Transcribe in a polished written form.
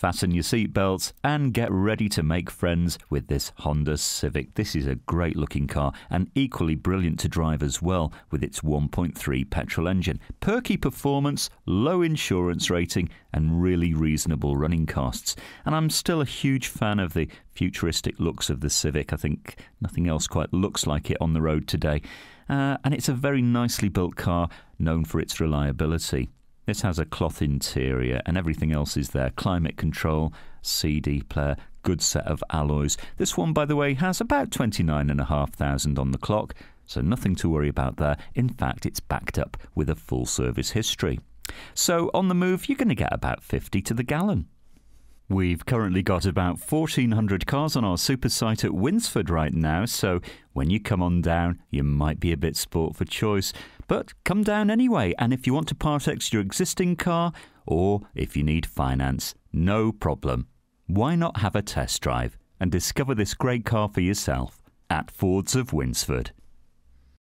fasten your seatbelts and get ready to make friends with this Honda Civic. This is a great looking car and equally brilliant to drive as well with its 1.3 petrol engine. Perky performance, low insurance rating and really reasonable running costs. And I'm still a huge fan of the futuristic looks of the Civic. I think nothing else quite looks like it on the road today. And it's a very nicely built car known for its reliability. This has a cloth interior and everything else is there. Climate control, CD player, good set of alloys. This one, by the way, has about 29,500 on the clock, so nothing to worry about there. In fact, it's backed up with a full service history. So on the move, you're going to get about 50 to the gallon. We've currently got about 1,400 cars on our super site at Winsford right now, so when you come on down, you might be a bit sport for choice, but come down anyway. And if you want to part-ex your existing car or if you need finance, no problem. Why not have a test drive and discover this great car for yourself at Fords of Winsford?